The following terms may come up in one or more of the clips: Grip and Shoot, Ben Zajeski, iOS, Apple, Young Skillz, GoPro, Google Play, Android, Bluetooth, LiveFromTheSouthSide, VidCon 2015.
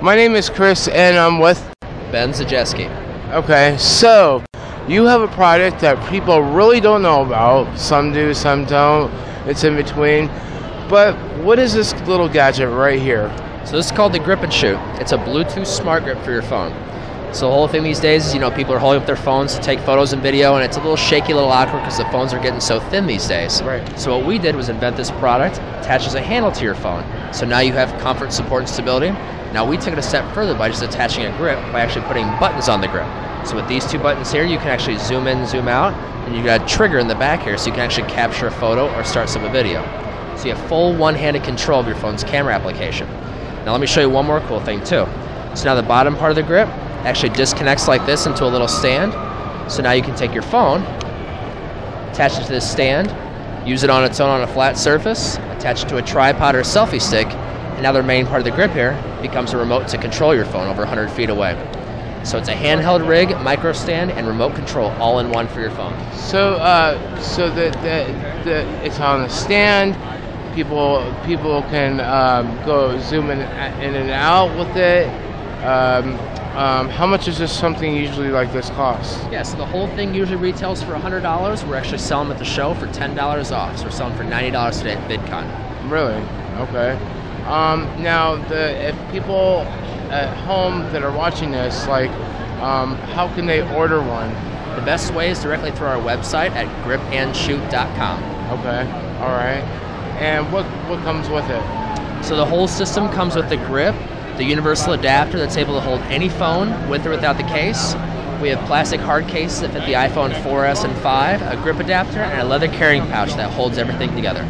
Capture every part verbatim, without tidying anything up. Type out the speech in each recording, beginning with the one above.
My name is Chris, and I'm with Ben Zajeski. Okay, so you have a product that people really don't know about. Some do, some don't. It's in between. But what is this little gadget right here? So this is called the Grip and Shoot. It's a Bluetooth smart grip for your phone. So the whole thing these days is, you know, people are holding up their phones to take photos and video, and it's a little shaky, a little awkward because the phones are getting so thin these days. Right. So what we did was invent this product, attaches a handle to your phone. So now you have comfort, support, and stability. Now we took it a step further by just attaching a grip, by actually putting buttons on the grip. So with these two buttons here, you can actually zoom in, zoom out, and you've got a trigger in the back here so you can actually capture a photo or start some video. So you have full one-handed control of your phone's camera application. Now let me show you one more cool thing too. So now the bottom part of the grip actually disconnects like this into a little stand. So now you can take your phone, attach it to this stand, use it on its own on a flat surface, attach it to a tripod or a selfie stick, and now the main part of the grip here becomes a remote to control your phone over one hundred feet away. So it's a handheld rig, micro stand, and remote control all in one for your phone. So, uh, so the, the, the, it's on a stand. People, people can um, go zoom in, in and out with it. Um, um, how much is this something usually like this cost? Yeah, so the whole thing usually retails for one hundred dollars. We're actually selling at the show for ten dollars off. So we're selling for ninety dollars today at VidCon. Really? Okay. Um, now, the, if people at home that are watching this, like, um, how can they order one? The best way is directly through our website at grip and shoot dot com. Okay. All right. And what, what comes with it? So the whole system comes with the grip, the universal adapter that's able to hold any phone with or without the case. We have plastic hard cases that fit the iPhone four S and five, a grip adapter, and a leather carrying pouch that holds everything together.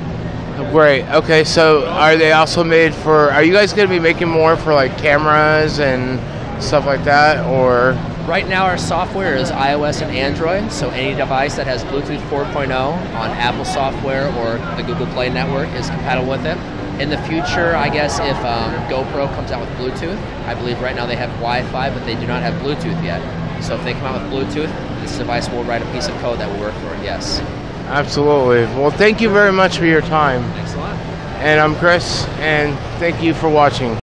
Great. Okay, so are they also made for, are you guys going to be making more for like cameras and stuff like that, or? Right now our software is iOS and Android, so any device that has Bluetooth four point oh on Apple software or the Google Play network is compatible with it. In the future, I guess if um, GoPro comes out with Bluetooth, I believe right now they have Wi-Fi, but they do not have Bluetooth yet. So if they come out with Bluetooth, this device will write a piece of code that will work for it, yes. Absolutely. Well, thank you very much for your time. Thanks a lot. And I'm Chris, and thank you for watching.